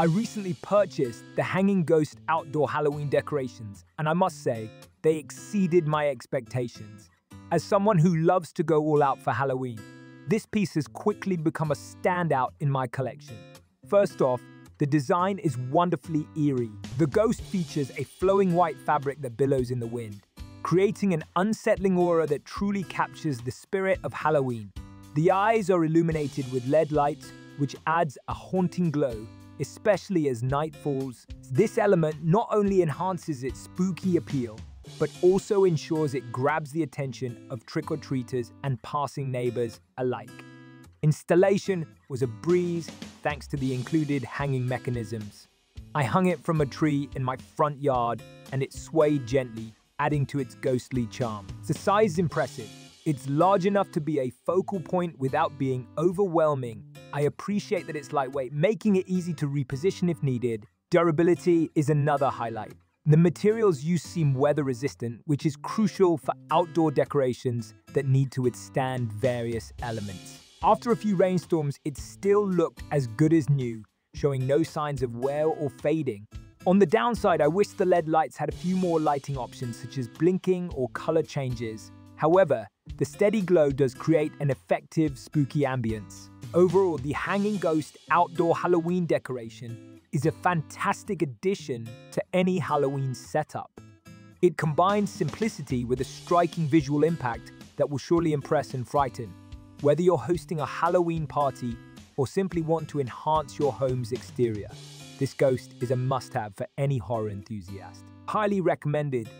I recently purchased the Hanging Ghost outdoor Halloween decorations, and I must say, they exceeded my expectations. As someone who loves to go all out for Halloween, this piece has quickly become a standout in my collection. First off, the design is wonderfully eerie. The ghost features a flowing white fabric that billows in the wind, creating an unsettling aura that truly captures the spirit of Halloween. The eyes are illuminated with LED lights, which adds a haunting glow, especially as night falls. This element not only enhances its spooky appeal, but also ensures it grabs the attention of trick-or-treaters and passing neighbors alike. Installation was a breeze thanks to the included hanging mechanisms. I hung it from a tree in my front yard and it swayed gently, adding to its ghostly charm. The size is impressive. It's large enough to be a focal point without being overwhelming. I appreciate that it's lightweight, making it easy to reposition if needed. Durability is another highlight. The materials used seem weather-resistant, which is crucial for outdoor decorations that need to withstand various elements. After a few rainstorms, it still looked as good as new, showing no signs of wear or fading. On the downside, I wish the LED lights had a few more lighting options, such as blinking or color changes. However, the steady glow does create an effective, spooky ambience. Overall, the Hanging Ghost outdoor Halloween decoration is a fantastic addition to any Halloween setup. It combines simplicity with a striking visual impact that will surely impress and frighten. Whether you're hosting a Halloween party or simply want to enhance your home's exterior, this ghost is a must-have for any horror enthusiast. Highly recommended